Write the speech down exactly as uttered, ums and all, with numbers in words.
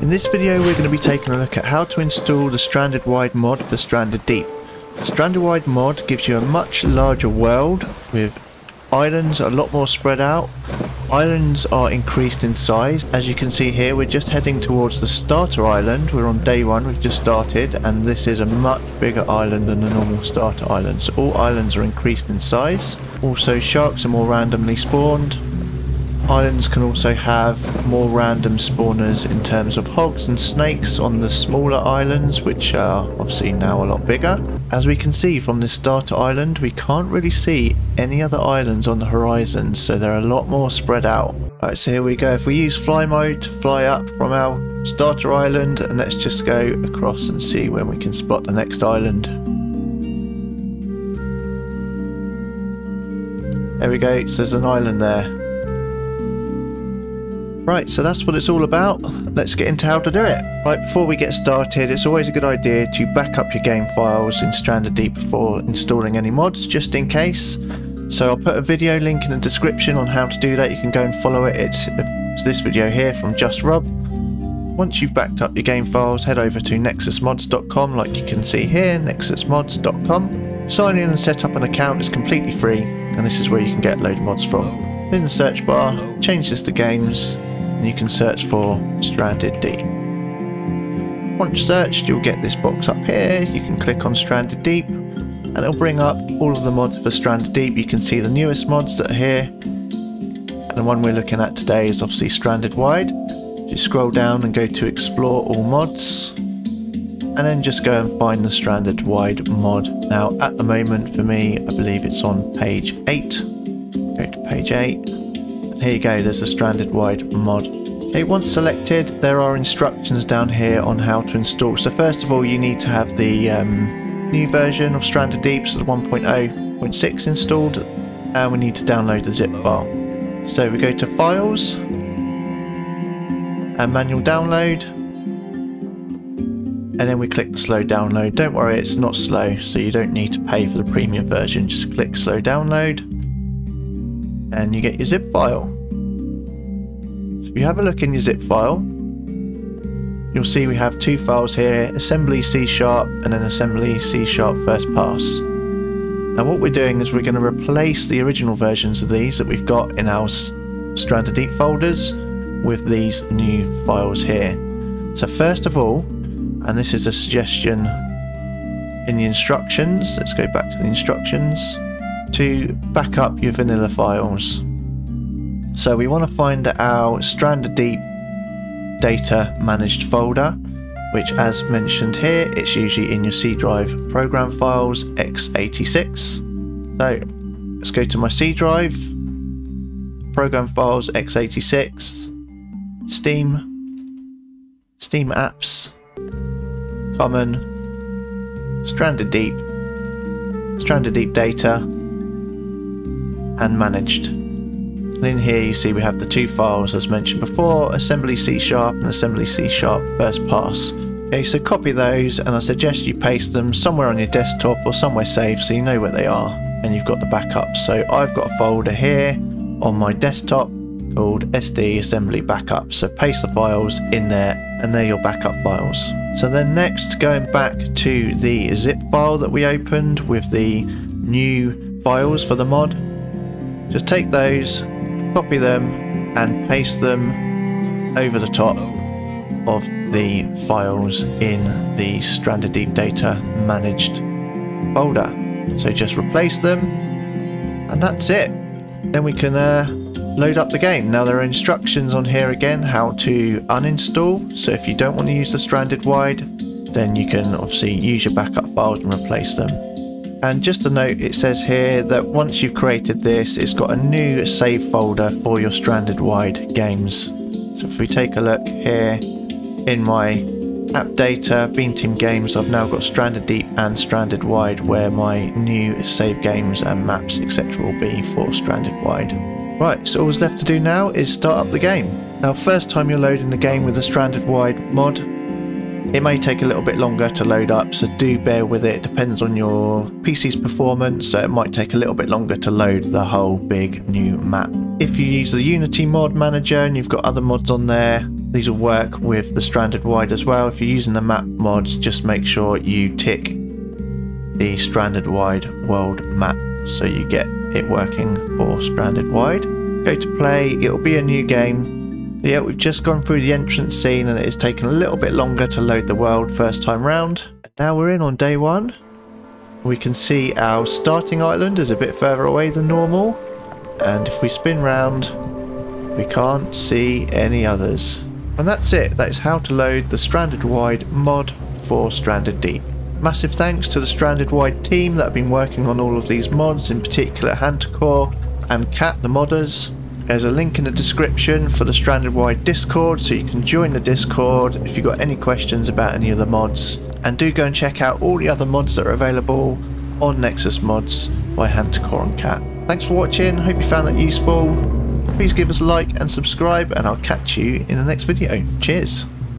In this video we're going to be taking a look at how to install the Stranded Wide mod for Stranded Deep. The Stranded Wide mod gives you a much larger world with islands a lot more spread out. Islands are increased in size. As you can see here, we're just heading towards the starter island. We're on day one, we've just started, and this is a much bigger island than the normal starter island. So all islands are increased in size. Also, sharks are more randomly spawned. Islands can also have more random spawners in terms of hogs and snakes on the smaller islands, which are obviously now a lot bigger. As we can see from this starter island, we can't really see any other islands on the horizon, so they're a lot more spread out. Alright, so here we go. If we use fly mode to fly up from our starter island, and let's just go across and see when we can spot the next island. There we go, so there's an island there. Right, so that's what it's all about. Let's get into how to do it. Right, before we get started, it's always a good idea to back up your game files in Stranded Deep before installing any mods, just in case. So I'll put a video link in the description on how to do that. You can go and follow it. It's, it's this video here from JustRob. Once you've backed up your game files, head over to nexus mods dot com, like you can see here, nexus mods dot com. Sign in and set up an account. It's completely free, and this is where you can get a load of mods from. In the search bar, change this to games, and you can search for Stranded Deep. Once searched, you'll get this box up here. You can click on Stranded Deep and it'll bring up all of the mods for Stranded Deep. You can see the newest mods that are here, and the one we're looking at today is obviously Stranded Wide. If you scroll down and go to explore all mods, and then just go and find the Stranded Wide mod. Now at the moment for me, I believe it's on page eight. Go to page eight. Here you go, there's a Stranded Wide mod. Okay, once selected, there are instructions down here on how to install. So first of all, you need to have the um, new version of Stranded Deep, so the one point oh point six installed, and we need to download the zip file. So we go to Files, and Manual Download, and then we click the Slow Download. Don't worry, it's not slow, so you don't need to pay for the premium version. Just click Slow Download, and you get your zip file. So if you have a look in your zip file, you'll see we have two files here, assembly C sharp and then assembly C sharp first pass. Now what we're doing is we're going to replace the original versions of these that we've got in our Stranded Deep folders with these new files here. So first of all, and this is a suggestion in the instructions, let's go back to the instructions, to back up your vanilla files. So we want to find our Stranded Deep data managed folder, which as mentioned here, it's usually in your C drive, program files x eighty-six. So let's go to my C drive, program files x eighty-six, Steam, Steam apps, common, Stranded Deep, Stranded Deep data, and managed. And in here you see we have the two files as mentioned before, assembly C sharp and assembly C sharp first pass. Okay, so copy those, and I suggest you paste them somewhere on your desktop or somewhere safe so you know where they are and you've got the backup. So I've got a folder here on my desktop called S D assembly backup, so paste the files in there and they're your backup files. So then next, going back to the zip file that we opened with the new files for the mod, just take those, copy them, and paste them over the top of the files in the Stranded Deep data managed folder. So just replace them, and that's it. Then we can uh, load up the game. Now there are instructions on here again how to uninstall. So if you don't want to use the Stranded Wide, then you can obviously use your backup files and replace them. And just a note, it says here that once you've created this, it's got a new save folder for your Stranded Wide games. So if we take a look here in my app data, Beam Team Games, I've now got Stranded Deep and Stranded Wide, where my new save games and maps etc will be for Stranded Wide. Right, so all that's left to do now is start up the game. Now first time you're loading the game with the Stranded Wide mod, it may take a little bit longer to load up, so do bear with it. It depends on your P C's performance, so it might take a little bit longer to load the whole big new map. If you use the Unity Mod Manager and you've got other mods on there, These will work with the Stranded Wide as well. If you're using the map mods, just make sure you tick the Stranded Wide world map so you get it working for Stranded Wide. Go to play, it'll be a new game. Yeah, we've just gone through the entrance scene and it's taken a little bit longer to load the world first time round. Now we're in on day one. We can see our starting island is a bit further away than normal, and if we spin round we can't see any others. And that's it. That's how to load the Stranded Wide mod for Stranded Deep. Massive thanks to the Stranded Wide team that have been working on all of these mods, in particular Huntercore and Cat the modders. There's a link in the description for the Stranded Wide Discord, so you can join the Discord if you've got any questions about any of the mods. And do go and check out all the other mods that are available on Nexus Mods by Hand to Coron Cat. Thanks for watching, hope you found that useful. Please give us a like and subscribe, and I'll catch you in the next video. Cheers!